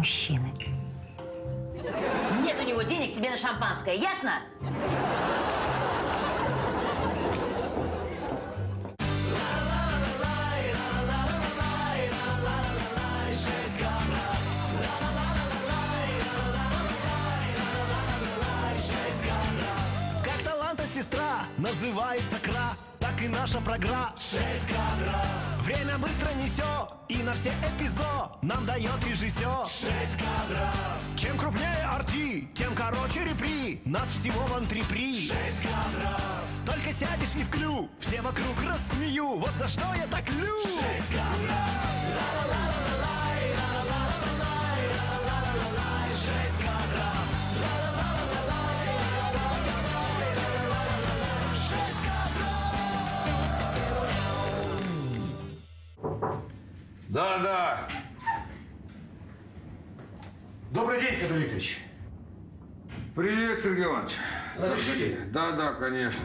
мужчины. Нет у него денег тебе на шампанское, ясно? Как таланта сестра называется кра, так и наша программа 6 кадров. Время быстро несет, и на все эпизод нам дает режиссер 6 кадров. Чем крупнее арти, тем короче репри. Нас всего в антрепри 6 кадров. Только сядешь и вклю, все вокруг рассмею. Вот за что я так лю 6 кадров. Да-да. Добрый день, Федор Викторович. Привет, Сергей Иванович. Разрешите? Да-да, конечно.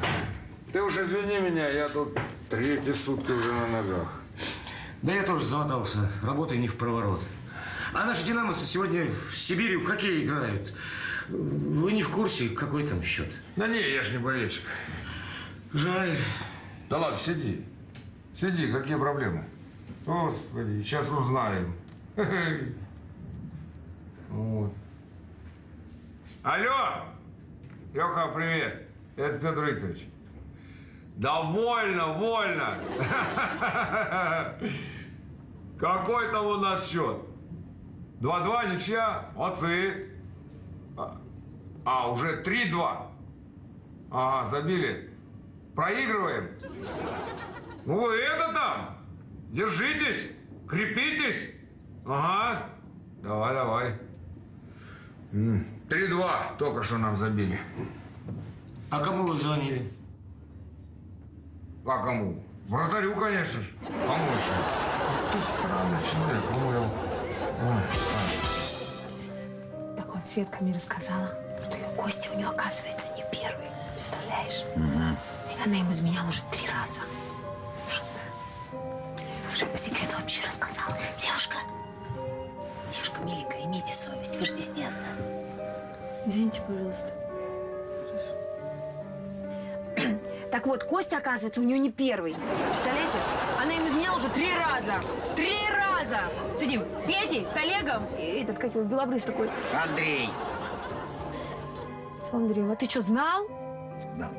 Ты уж извини меня, я тут третьи сутки уже на ногах. Да я тоже замотался, работы не в проворот. А наши «Динамосы» сегодня в Сибири в хоккей играют. Вы не в курсе, какой там счет? Да не, я ж не болельщик. Жаль. Да ладно, сиди. Сиди, какие проблемы? Господи, сейчас узнаем. Вот. Алло! Леха, привет. Это Федор Викторович. Да вольно, вольно. Какой там у нас счет? 2-2, ничья. Молодцы. А, уже 3-2. Ага, забили. Проигрываем. Ну, это там. Держитесь, крепитесь. Ага. Давай, давай. 3-2 только что нам забили. А кому вы звонили? А кому? Вратарю, конечно же. Кому еще? Ты странный человек. Ой. Так вот, Светка мне рассказала, что ее Костя у нее, оказывается, не первый. Представляешь? Угу. Она ему изменяла уже 3 раза. Ужасно. Слушай, по секрету вообще рассказала. Девушка миленькая, имейте совесть, вы же здесь не одна. Извините, пожалуйста. Хорошо. Так вот, Костя, оказывается, у нее не первый. Представляете? Она ему изменяла уже 3 раза. 3 раза! Сидим, Петей, с Олегом. И этот, как его, белобрыс такой. Андрей. С Андреем. А ты что, знал? Знал.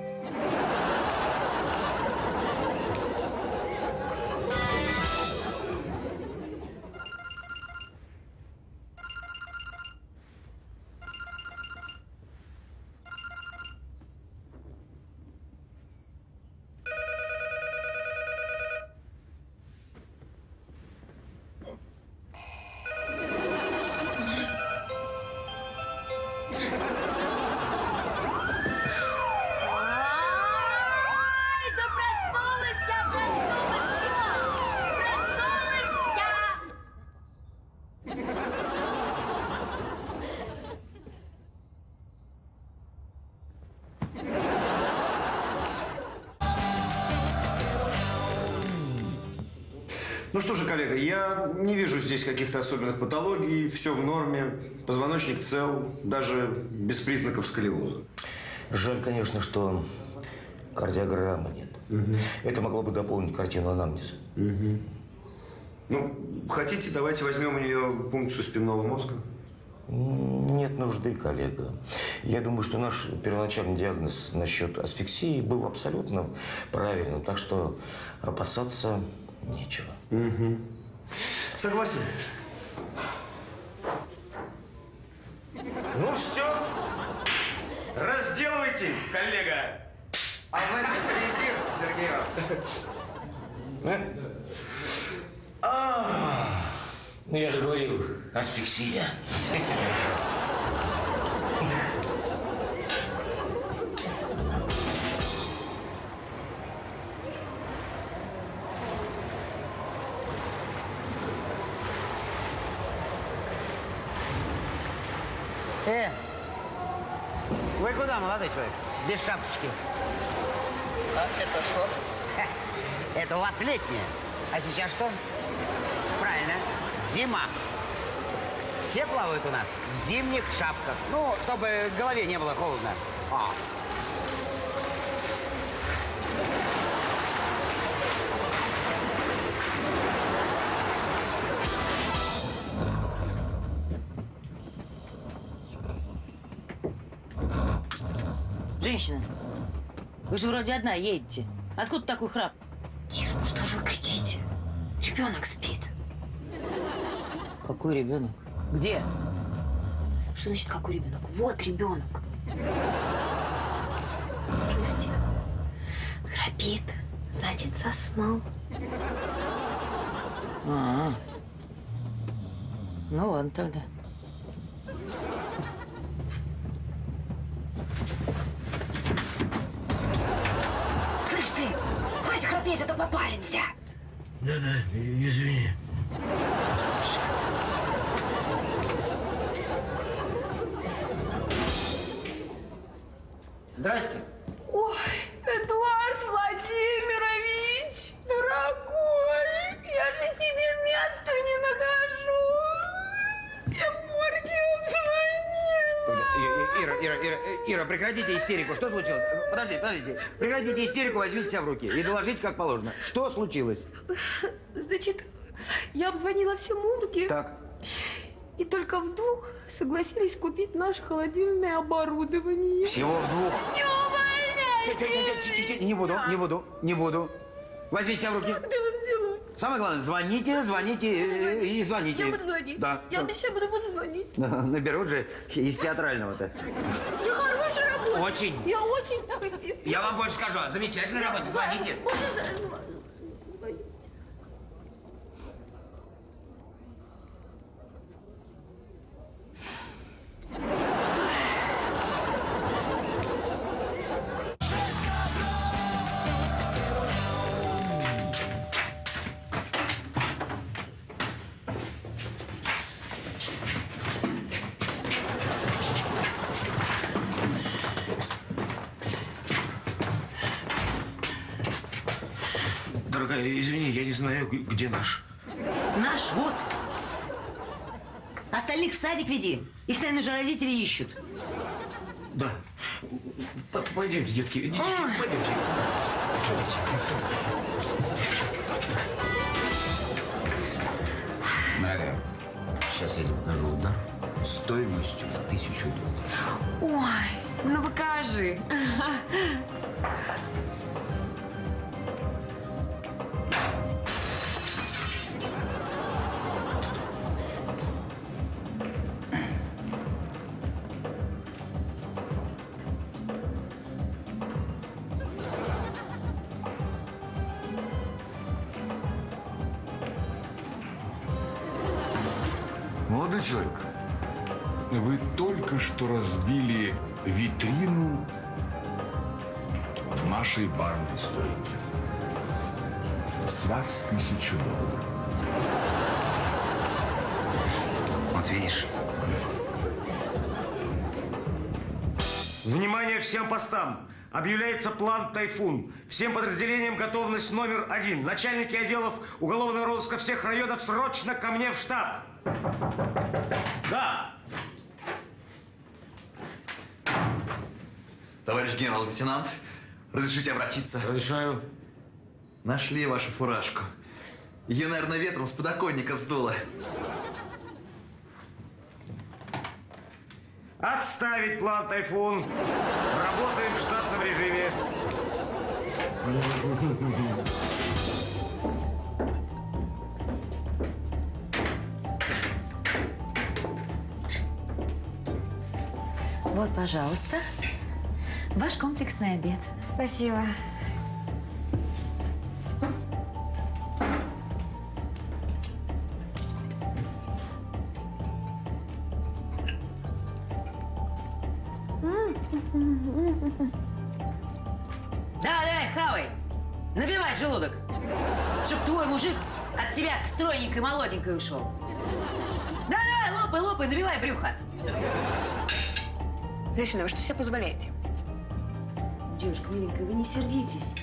Ну что же, коллега, я не вижу здесь каких-то особенных патологий, все в норме, позвоночник цел, даже без признаков сколиоза. Жаль, конечно, что кардиограммы нет. Угу. Это могло бы дополнить картину анамнеза. Угу. Ну, хотите, давайте возьмем у нее пункцию спинного мозга? Нет нужды, коллега. Я думаю, что наш первоначальный диагноз насчет асфиксии был абсолютно правильным, так что опасаться нечего. Угу. Согласен. Ну все. Разделывайте, коллега. А в этот резерв, Сергей Иванович. Ну я же говорил, асфиксия. Вы куда, молодой человек? Без шапочки. А это что? Это у вас летняя. А сейчас что? Правильно, зима. Все плавают у нас в зимних шапках. Ну, чтобы голове не было холодно. А. Женщина, вы же вроде одна едете. Откуда такой храп? Тише, что же вы кричите? Ребенок спит. Какой ребенок? Где? Что значит, какой ребенок? Вот ребенок. Слышите? Храпит, значит, заснул. А-а. Ну ладно тогда. Слышь ты, хватит храпеть, а то попалимся. Да-да, извини. Здрасте. Ой, Эдуард Владимирович, дорогой, я же себе места не нахожу. Всем моргием звонила. Ира, прекратите истерику. Что случилось? Подождите. Прекратите истерику, возьмите себя в руки и доложите, как положено. Что случилось? Значит, я обзвонила все морги. Так. И только в двух согласились купить наше холодильное оборудование. Всего в двух? Не увольняйте! Не буду. Возьмите себя в руки. Где вы взяла? Самое главное, звоните. Я буду звонить. Да. Я обещаю, буду звонить. Наберут же из театрального-то. Я хорошая работа. Очень. Я вам больше скажу. Замечательная работа. Звоните. Извини, я не знаю, где наш. Наш? Вот. Остальных в садик веди. Их, наверное, уже родители ищут. Да. Пойдемте, детки. Пойдемте. Наля, сейчас я тебе покажу удар стоимостью в $1000. Ой, ну покажи. Молодой человек, вы только что разбили витрину в нашей барной стойке. С вас $1000. Вот видишь. Внимание всем постам! Объявляется план «Тайфун». Всем подразделениям готовность номер 1. Начальники отделов уголовного розыска всех районов срочно ко мне в штаб. Да! Товарищ генерал-лейтенант, разрешите обратиться? Разрешаю. Нашли вашу фуражку. Ее, наверное, ветром с подоконника сдуло. Отставить план «Тайфун». Работаем в штатном режиме. Вот, пожалуйста, ваш комплексный обед. Спасибо. Давай, хавай. Набивай желудок. Чтоб твой мужик от тебя к стройненькой молоденькой ушел. Давай, лопай, набивай брюхо. Женщина, вы что себе позволяете? Девушка, миленькая, вы не сердитесь.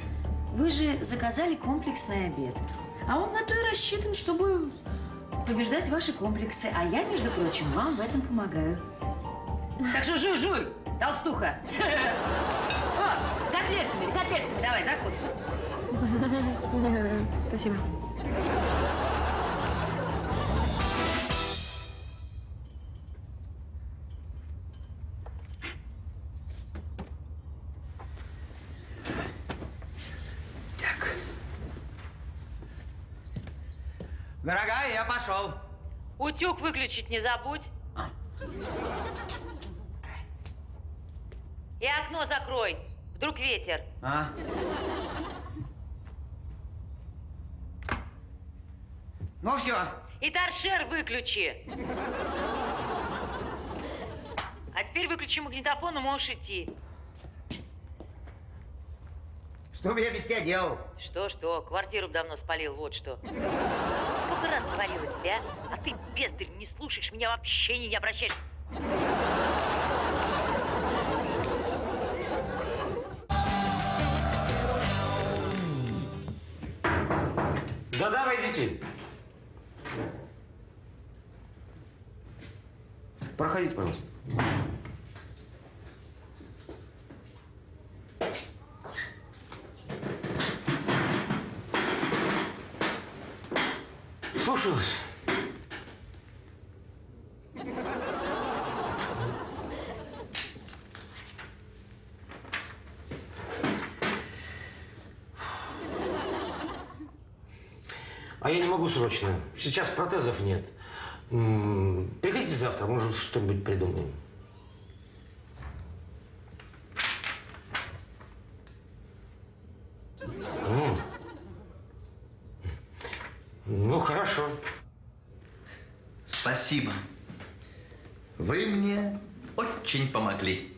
Вы же заказали комплексный обед. А он на то и рассчитан, чтобы побеждать ваши комплексы. А я, между прочим, вам в этом помогаю. Так что жуй-жуй, толстуха. О, котлетками, давай, закусывай. Спасибо. Так. Дорогая, я пошел. Утюг выключить не забудь. И окно закрой. Вдруг ветер. А? Ну все. И торшер выключи. А теперь выключи магнитофон, и можешь идти. Что бы я без тебя делал? Что-что, квартиру давно спалил, вот что. Сколько раз говорила тебе, а ты, бездарь, не слушаешь меня вообще, не обращаешь. Да-да, войдите. Проходите, пожалуйста. Слушаю вас. А я не могу срочно. Сейчас протезов нет. Приходите завтра, может, что-нибудь придумаем. Ну, хорошо. Спасибо. Вы мне очень помогли.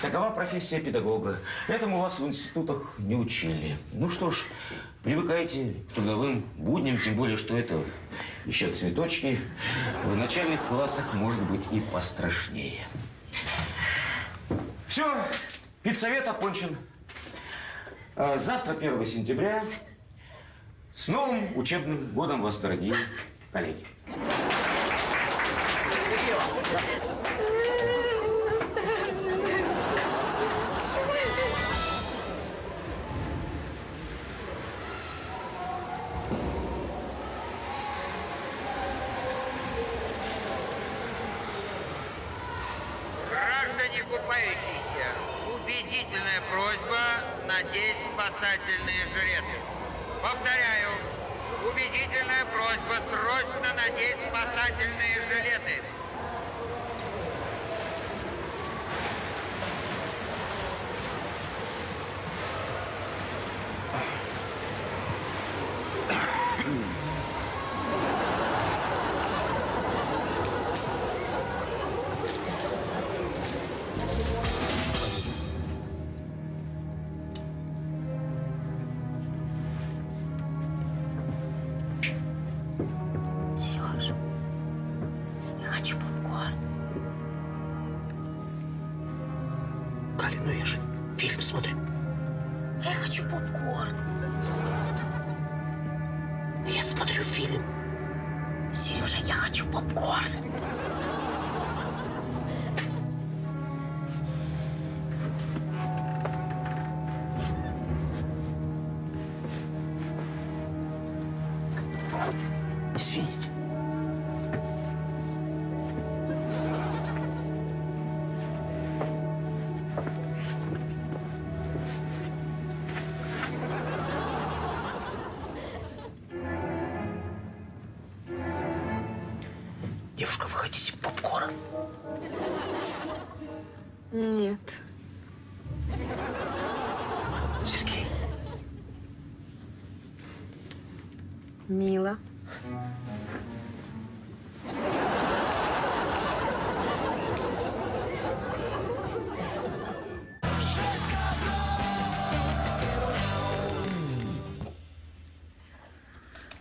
Такова профессия педагога. Этому вас в институтах не учили. Ну что ж, привыкайте к трудовым будням, тем более, что это еще цветочки. В начальных классах может быть и пострашнее. Все, педсовет окончен. Завтра, 1 сентября, с новым учебным годом вас, дорогие коллеги.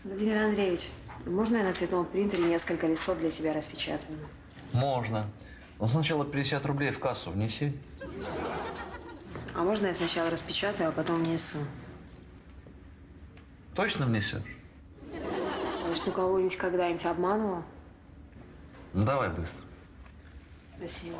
Владимир Андреевич, можно я на цветном принтере несколько листов для тебя распечатаю? Можно. Но сначала 50 рублей в кассу внеси. А можно я сначала распечатаю, а потом внесу? Точно внесешь? Может, у кого-нибудь когда-нибудь обманывала? Ну, давай быстро. Спасибо.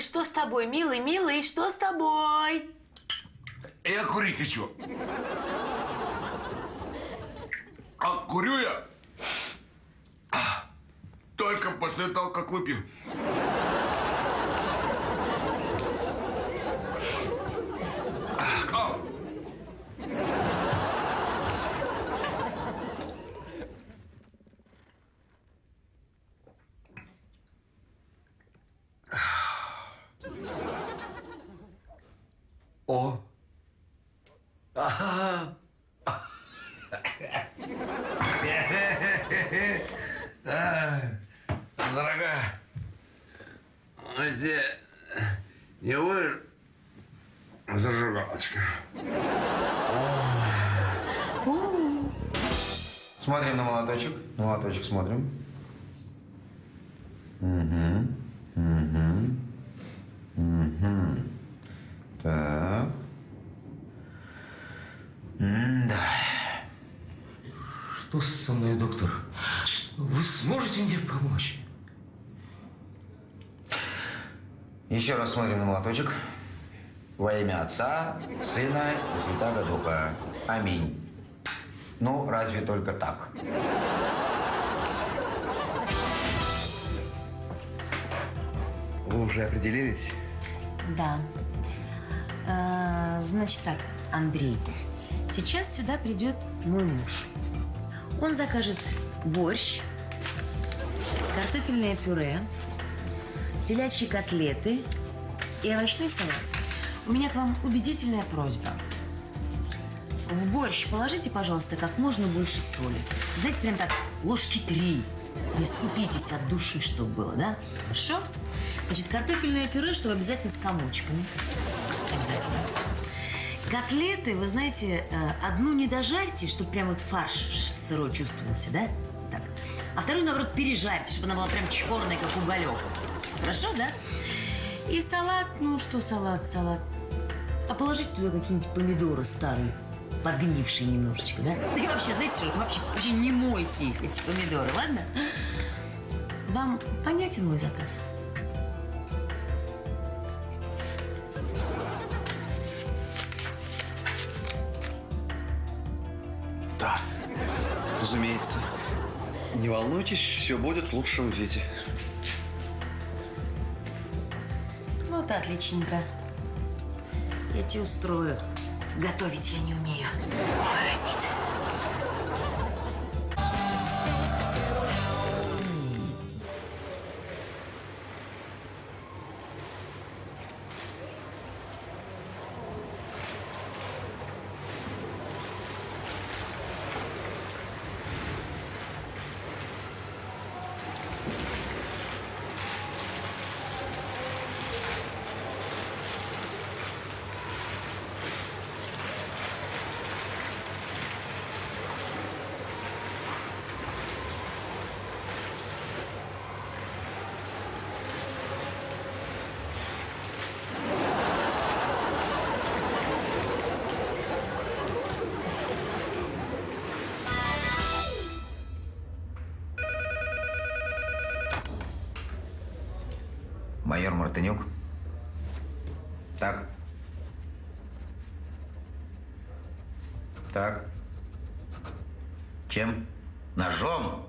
Что с тобой, милый, милый, что с тобой? Я курить хочу. А курю я только после того, как выпью. Смотрим. Угу. Угу. Угу. Так. Да. Что со мной, доктор? Вы сможете мне помочь? Еще раз смотрим на молоточек. Во имя Отца, Сына и Святаго Духа. Аминь. Ну, разве только так. Вы уже определились? Да. Значит так, Андрей. Сейчас сюда придет мой муж. Он закажет борщ, картофельное пюре, телячьи котлеты и овощный салат. У меня к вам убедительная просьба. В борщ положите, пожалуйста, как можно больше соли. Знаете, прям так, ложки 3. Не скупитесь от души, чтобы было, да? Хорошо? Значит, картофельное пюре, чтобы обязательно с комочками. Обязательно. Котлеты, вы знаете, одну не дожарьте, чтобы прям вот фарш сырой чувствовался, да? Так. А вторую, наоборот, пережарьте, чтобы она была прям черная, как уголек. Хорошо, да? И салат, ну что салат, салат. А положить туда какие-нибудь помидоры старые, подгнившие немножечко, да? Да и вообще, знаете что, вообще не мойте их, эти помидоры, ладно? Вам понятен мой заказ? Разумеется. Не волнуйтесь, все будет в лучшем виде. Вот отличненько. Я тебе устрою. Готовить я не умею. Паразит. Майор Мартынюк. Так. Так. Чем? Ножом?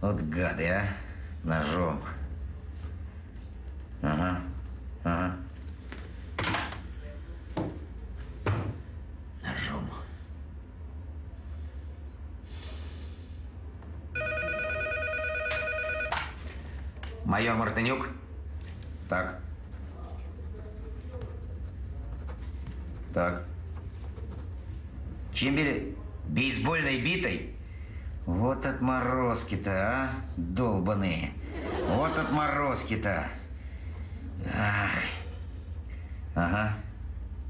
Вот гады, а. Ножом. Ага. Ага. Ножом. Майор Мартынюк? Так. Так. Чем били? Бейсбольной битой? Вот отморозки-то, а? Долбаные. Вот отморозки-то. Ах. Ага.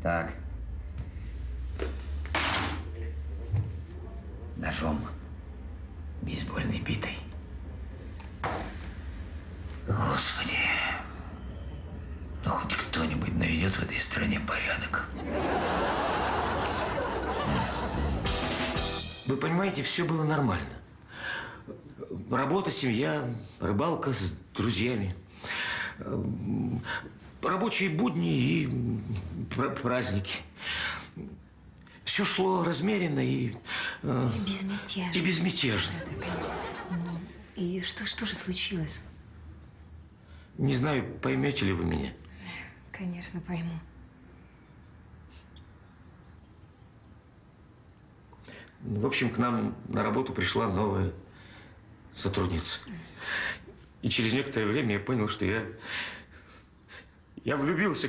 Так. Ножом. Бейсбольной битой. Господи. Ну хоть кто-нибудь наведет в этой стране порядок. Вы понимаете, все было нормально. Работа, семья, рыбалка с друзьями. Рабочие будни и праздники. Все шло размеренно и безмятежно. И безмятежно. И что же случилось? Не знаю, поймете ли вы меня. Конечно, пойму. В общем, к нам на работу пришла новая сотрудница. И через некоторое время я понял, что я влюбился,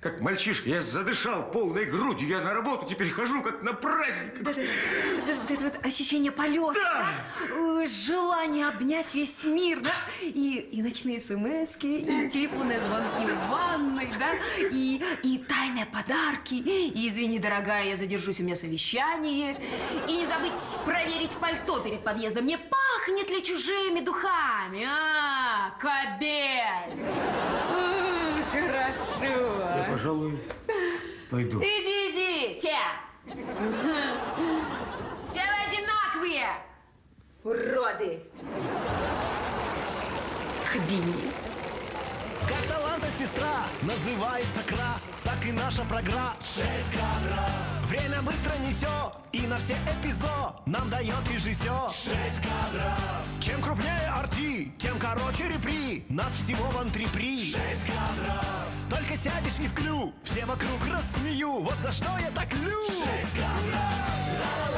как мальчишка. Я задышал полной грудью. Я на работу теперь хожу, как на праздник. Это вот ощущение полета, да? Желание обнять весь мир, да? И ночные смс, и телефонные звонки в ванной, да? И тайные подарки. И, извини, дорогая, я задержусь, у меня совещание. И не забыть проверить пальто перед подъездом. Не пахнет ли чужими духами? А, кобель! Хорошо. Я, пожалуй, пойду. Иди, те! Все вы одинаковые, уроды! Хбини. Как таланта сестра называется кра, так и наша програ. 6 кадров. Время быстро несет, и на все эпизод нам дает режиссер. 6 кадров. Чем крупнее арти, тем короче репри. Нас всего в антрепри. 6 кадров. Только сядешь не в клю, все вокруг рассмею. Вот за что я так лю. 6 кадров.